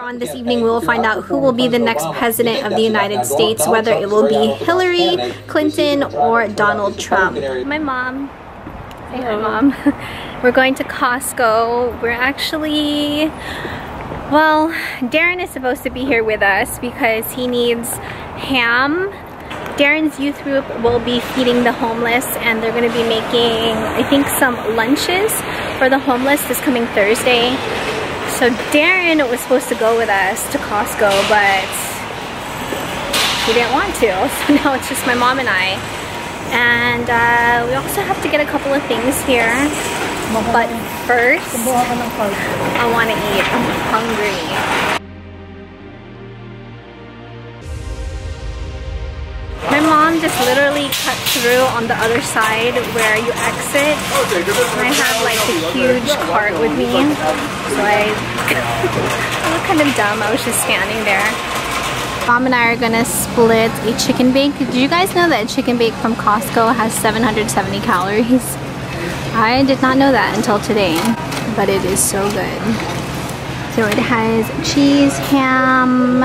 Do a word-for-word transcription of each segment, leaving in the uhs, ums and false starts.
Later on this evening, we will find out who will be the next president of the United States, whether it will be Hillary Clinton or Donald Trump. My mom. Hey, hi, Mom. We're going to Costco. We're actually, well, Darren is supposed to be here with us because he needs ham. Darren's youth group will be feeding the homeless, and they're going to be making, I think, some lunches for the homeless this coming Thursday. So Darren was supposed to go with us to Costco, but he didn't want to. So now it's just my mom and I. And uh, we also have to get a couple of things here. But first, I want to eat. I'm hungry. My mom just literally cut through on the other side where you exit. And I have like a huge cart with me. So I, I look kind of dumb. I was just standing there. Mom and I are gonna split a chicken bake. Did you guys know that a chicken bake from Costco has seven hundred seventy calories? I did not know that until today, but it is so good. So it has cheese, ham,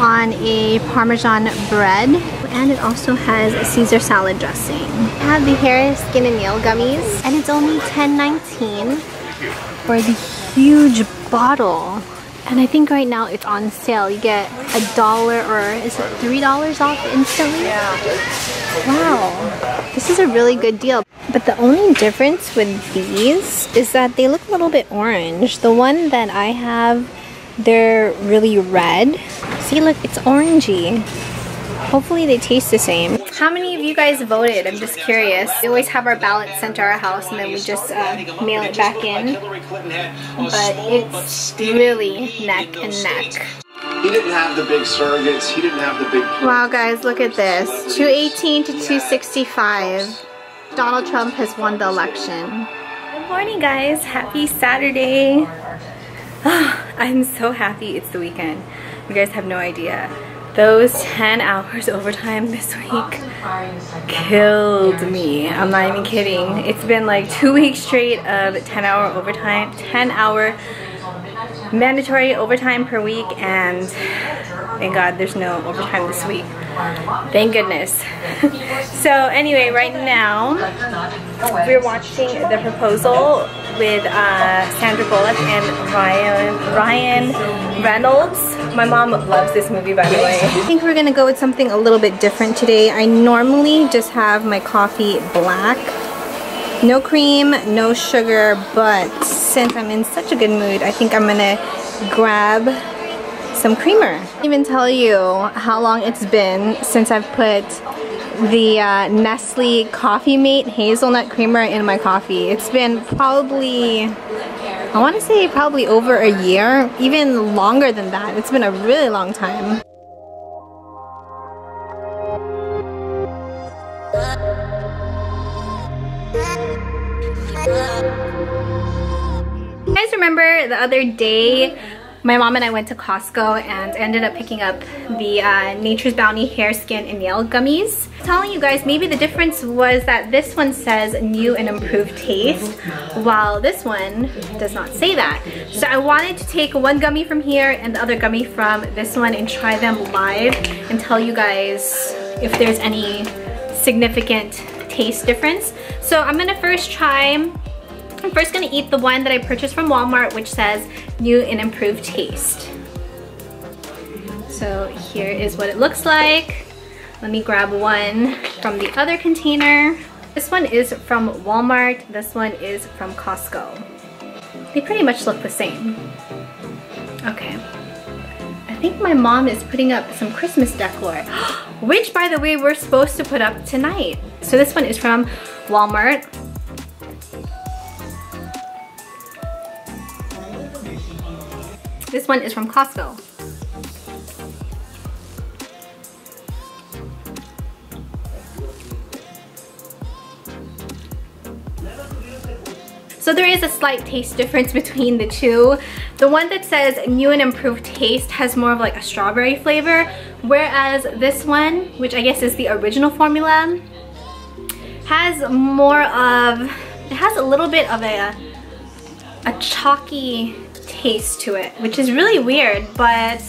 on a Parmesan bread, and it also has a Caesar salad dressing. I have the hair, skin, and nail gummies, and it's only ten nineteen for the huge bottle. And I think right now it's on sale. You get a dollar, or is it three dollars off instantly? Yeah. Wow. This is a really good deal. But the only difference with these is that they look a little bit orange. The one that I have, they're really red. See, look, it's orangey. Hopefully they taste the same. How many of you guys voted? I'm just curious. We always have our ballot sent to our house, and then we just uh, mail it back in. But it's really neck and neck. He didn't have the big surrogates. He didn't have the big... Wow, guys, look at this. two eighteen to two sixty-five. Donald Trump has won the election. Good morning, guys. Happy Saturday. Oh, I'm so happy it's the weekend. You guys have no idea. Those ten hours overtime this week killed me. I'm not even kidding. It's been like two weeks straight of ten hour overtime, ten hour mandatory overtime per week, and thank God there's no overtime this week. Thank goodness. So anyway, right now we're watching The Proposal with uh, Sandra Bullock and Ryan Ryan Reynolds. My mom loves this movie, by the way. I think we're gonna go with something a little bit different today. I normally just have my coffee black. No cream, no sugar, but since I'm in such a good mood, I think I'm gonna grab some creamer. I can't even tell you how long it's been since I've put the uh, Nestle Coffee Mate hazelnut creamer in my coffee. It's been probably, I want to say probably over a year, even longer than that. It's been a really long time. You guys remember the other day my mom and I went to Costco and ended up picking up the uh, Nature's Bounty hair, skin, and nail gummies? I'm telling you guys, maybe the difference was that this one says new and improved taste, while this one does not say that. So I wanted to take one gummy from here and the other gummy from this one and try them live and tell you guys if there's any significant taste difference. So I'm gonna first try I'm first gonna eat the one that I purchased from Walmart, which says new and improved taste. So here is what it looks like. Let me grab one from the other container. This one is from Walmart. This one is from Costco. They pretty much look the same. Okay. I think my mom is putting up some Christmas decor, which, by the way, we're supposed to put up tonight. So this one is from Walmart. This one is from Costco. So there is a slight taste difference between the two. The one that says new and improved taste has more of like a strawberry flavor, whereas this one, which I guess is the original formula, has more of, it has a little bit of a, a chalky taste to it, which is really weird, but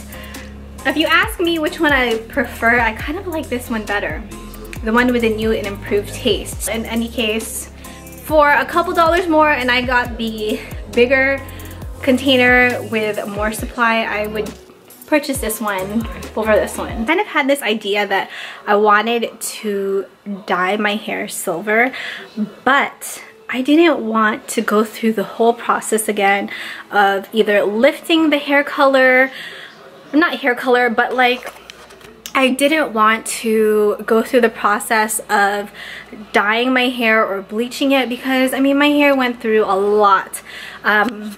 if you ask me which one I prefer, I kind of like this one better. The one with the new and improved taste. In any case, for a couple dollars more and I got the bigger container with more supply, I would purchase this one over this one. I kind of had this idea that I wanted to dye my hair silver, but I didn't want to go through the whole process again of either lifting the hair color, not hair color, but like I didn't want to go through the process of dyeing my hair or bleaching it, because I mean my hair went through a lot um,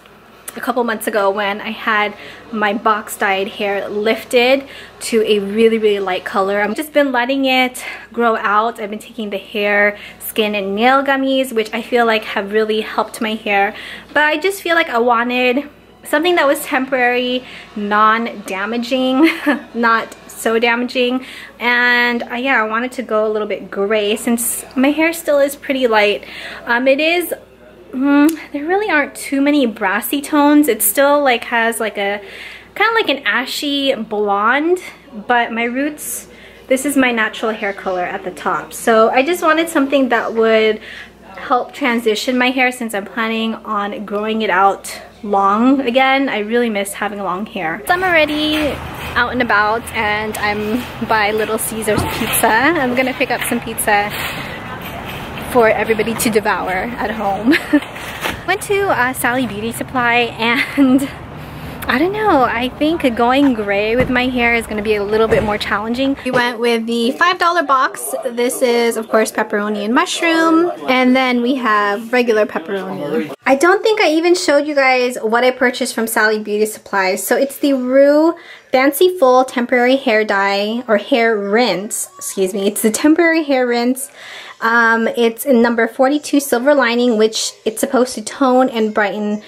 a couple months ago when I had my box dyed hair lifted to a really really light color. I've just been letting it grow out. I've been taking the hair, skin and nail gummies, which I feel like have really helped my hair, but I just feel like I wanted something that was temporary, non-damaging, not so damaging, and uh, yeah, I wanted to go a little bit gray since my hair still is pretty light. Um, it is, mm, there really aren't too many brassy tones. It still like has like a, kind of like an ashy blonde, but my roots, this is my natural hair color at the top. So I just wanted something that would help transition my hair since I'm planning on growing it out long again. I really miss having long hair. So I'm already out and about and I'm by Little Caesar's Pizza. I'm gonna pick up some pizza for everybody to devour at home. Went to uh, Sally Beauty Supply and I don't know, I think going gray with my hair is gonna be a little bit more challenging. We went with the five dollar box. This is, of course, pepperoni and mushroom. And then we have regular pepperoni. I don't think I even showed you guys what I purchased from Sally Beauty Supply. So it's the Roux Fancy Full Temporary Hair Dye, or hair rinse, excuse me. It's the temporary hair rinse. Um, it's in number forty-two Silver Lining, which it's supposed to tone and brighten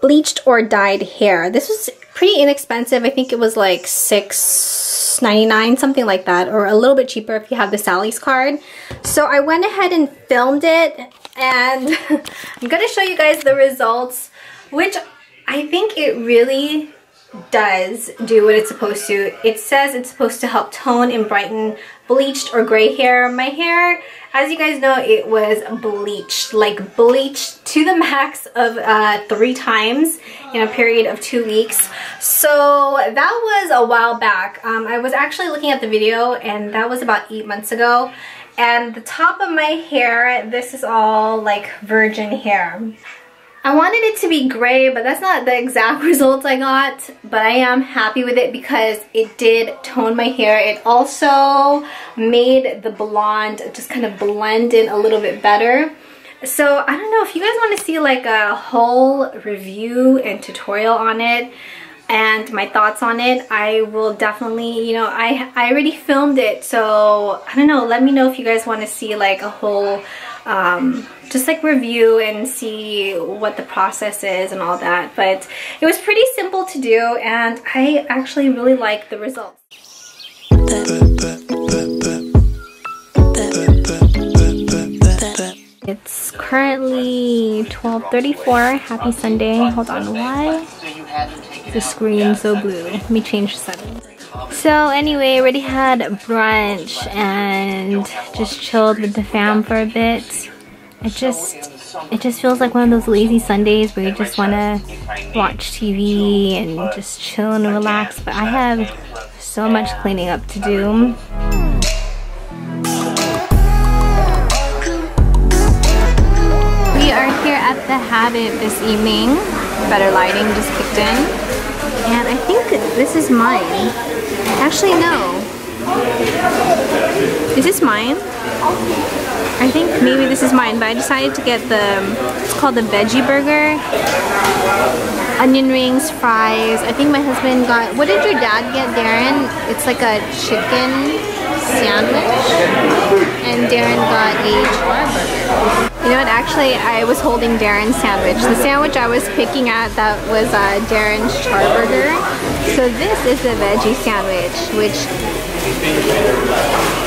bleached or dyed hair. This was pretty inexpensive. I think it was like six ninety-nine, something like that, or a little bit cheaper if you have the Sally's card. So I went ahead and filmed it, and I'm gonna show you guys the results, which I think it really does do what it's supposed to. It says it's supposed to help tone and brighten bleached or gray hair. My hair, as you guys know, it was bleached, like bleached to the max of uh, three times in a period of two weeks. So that was a while back. Um, I was actually looking at the video and that was about eight months ago. And the top of my hair, this is all like virgin hair. I wanted it to be gray, but that's not the exact results I got, but I am happy with it because it did tone my hair. It also made the blonde just kind of blend in a little bit better. So I don't know if you guys want to see like a whole review and tutorial on it and my thoughts on it, I will definitely, you know, I, I already filmed it, so I don't know, let me know if you guys want to see like a whole um just like review and see what the process is and all that. But it was pretty simple to do and I actually really like the results. It's currently twelve thirty-four. Happy Sunday. Hold on, why is the screen so blue? Let me change the settings. So anyway, already had brunch and just chilled with the fam for a bit. It just, it just feels like one of those lazy Sundays where you just want to watch T V and just chill and relax. But I have so much cleaning up to do. We are here at The Habit this evening. Better lighting just kicked in. And I think this is mine. Actually, no. Is this mine? I think maybe this is mine, but I decided to get the, it's called the veggie burger. Onion rings, fries. I think my husband got, what did your dad get, Darren? It's like a chicken sandwich. And Darren got a char burger. You know what, actually I was holding Darren's sandwich. The sandwich I was picking at that was uh, Darren's charburger. So this is the veggie sandwich, which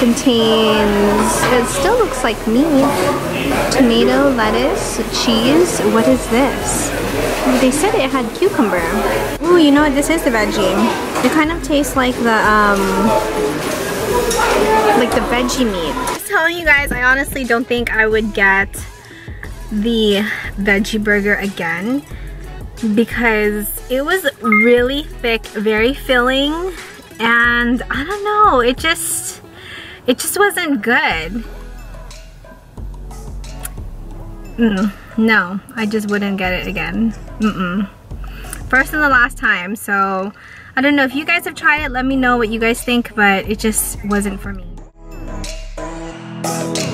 contains, it still looks like meat, tomato, lettuce, cheese. What is this? They said it had cucumber. Ooh, you know what, this is the veggie. It kind of tastes like the, um, like the veggie meat. Telling you guys, I honestly don't think I would get the veggie burger again because it was really thick, very filling, and I don't know, it just it just wasn't good. Mm, no, I just wouldn't get it again. Mm-mm. First and the last time, so I don't know if you guys have tried it, let me know what you guys think, but it just wasn't for me. Bye.